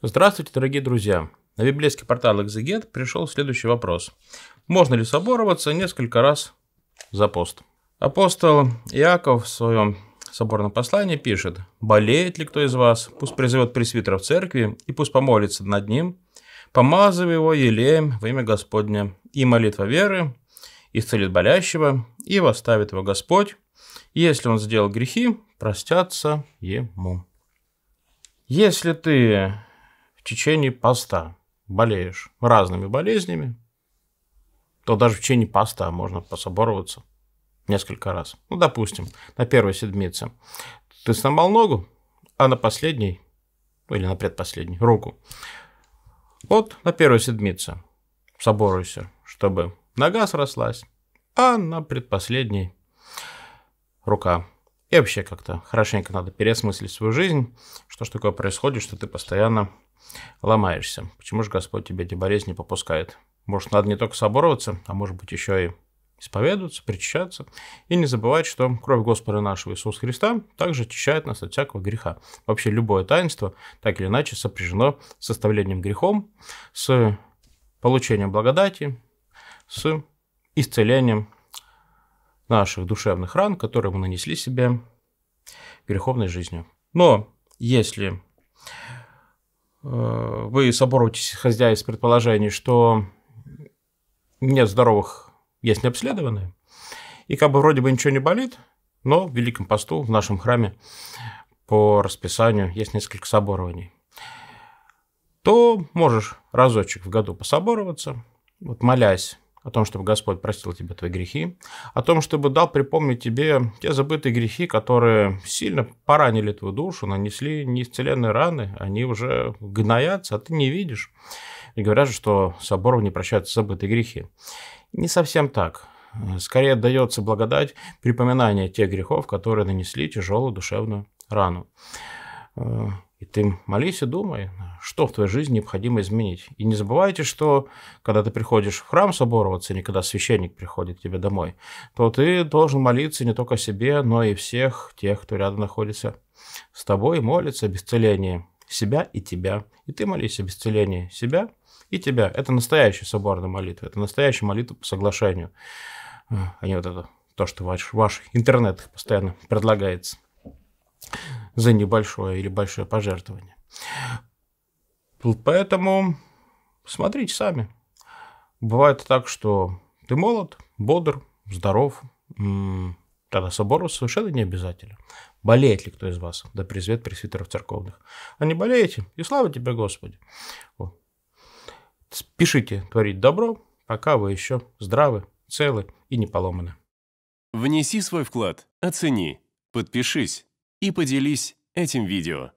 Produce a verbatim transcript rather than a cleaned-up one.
Здравствуйте, дорогие друзья! На библейский портал Экзегет пришел следующий вопрос. Можно ли собороваться несколько раз за пост? Апостол Иаков в своем соборном послании пишет: «Болеет ли кто из вас, пусть призовет пресвитера в церкви, и пусть помолится над ним, помазывая его елеем во имя Господне, и молитва веры исцелит болящего, и восставит его Господь, если он сделал грехи, простятся ему». Если ты в течение поста болеешь разными болезнями, то даже в течение поста можно пособороваться несколько раз. Ну, допустим, на первой седмице ты сломал ногу, а на последней, или на предпоследней, руку. Вот на первой седмице соборуйся, чтобы нога срослась, а на предпоследней рука. И вообще как-то хорошенько надо переосмыслить свою жизнь, что ж такое происходит, что ты постоянно ломаешься. Почему же Господь тебе эти болезни попускает? Может, надо не только собороваться, а может быть еще и исповедоваться, причащаться. И не забывать, что кровь Господа нашего Иисуса Христа также очищает нас от всякого греха. Вообще любое таинство так или иначе сопряжено с составлением грехом, с получением благодати, с исцелением наших душевных ран, которые мы нанесли себе греховной жизнью. Но если вы соборуетесь, исходя из предположений, что нет здоровых, есть необследованные, и как бы вроде бы ничего не болит, но в Великом посту в нашем храме по расписанию есть несколько соборований, то можешь разочек в году пособороваться, вот молясь о том, чтобы Господь простил тебе твои грехи, о том, чтобы дал припомнить тебе те забытые грехи, которые сильно поранили твою душу, нанесли неисцеленные раны, они уже гноятся, а ты не видишь. И говорят же, что соборование прощаются забытые грехи. Не совсем так. Скорее дается благодать припоминания тех грехов, которые нанесли тяжелую душевную рану. И ты молись и думай, что в твоей жизни необходимо изменить. И не забывайте, что когда ты приходишь в храм собороваться, не когда священник приходит к тебе домой, то ты должен молиться не только о себе, но и всех тех, кто рядом находится с тобой, молится об исцелении себя и тебя. И ты молись об исцелении себя и тебя. Это настоящая соборная молитва, это настоящая молитва по соглашению, а не вот это то, что в ваших интернетах постоянно предлагается за небольшое или большое пожертвование. Поэтому смотрите сами. Бывает так, что ты молод, бодр, здоров. Тогда собору совершенно не обязательно. Болеет ли кто из вас? Да призвет пресвитеров церковных. А не болеете? И слава тебе, Господи. Вот. Спешите творить добро, пока вы еще здравы, целы и не поломаны. Внеси свой вклад, оцени, подпишись и поделись этим видео.